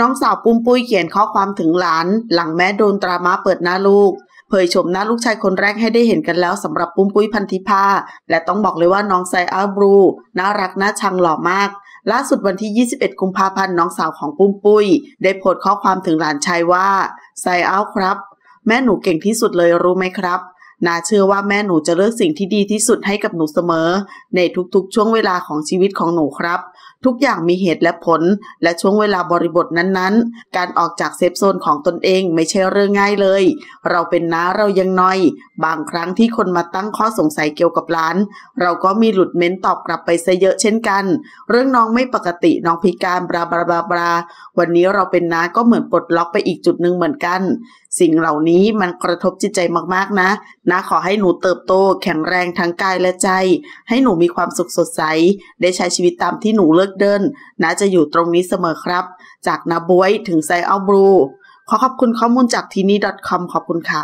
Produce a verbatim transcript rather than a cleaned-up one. น้องสาวปุ้มปุ้ยเขียนข้อความถึงหลานหลังแม่โดนตราม้าเปิดหน้าลูกเผยชมหน้าลูกชายคนแรกให้ได้เห็นกันแล้วสำหรับปุ้มปุ้ยพันธิภาและต้องบอกเลยว่าน้องไซอัลบลูน่ารักน่าชังหล่อมากล่าสุดวันที่ยี่สิบเอ็ดกุมภาพันธ์น้องสาวของปุ้มปุ้ยได้โพสต์ข้อความถึงหลานชายว่าไซอัลครับแม่หนูเก่งที่สุดเลยรู้ไหมครับน่าเชื่อว่าแม่หนูจะเลือกสิ่งที่ดีที่สุดให้กับหนูเสมอในทุกๆช่วงเวลาของชีวิตของหนูครับทุกอย่างมีเหตุและผลและช่วงเวลาบริบทนั้นๆการออกจากเซฟโซนของตนเองไม่ใช่เรื่องง่ายเลยเราเป็นน้าเรายังน้อยบางครั้งที่คนมาตั้งข้อสงสัยเกี่ยวกับร้านเราก็มีหลุดเม้นตอบกลับไปซะเยอะเช่นกันเรื่องน้องไม่ปกติน้องพิการบลาบลาบลาบลาวันนี้เราเป็นน้าก็เหมือนปลดล็อกไปอีกจุดหนึ่งเหมือนกันสิ่งเหล่านี้มันกระทบจิตใจมากๆนะน้าขอให้หนูเติบโตแข็งแรงทั้งกายและใจให้หนูมีความสุขสดใสได้ใช้ชีวิตตามที่หนูเลือกเดินน้าจะอยู่ตรงนี้เสมอครับจากน้าบ๊วยถึงไซอัลบลูขอขอบคุณข้อมูลจากทีนี่ ดอท คอม ขอบคุณค่ะ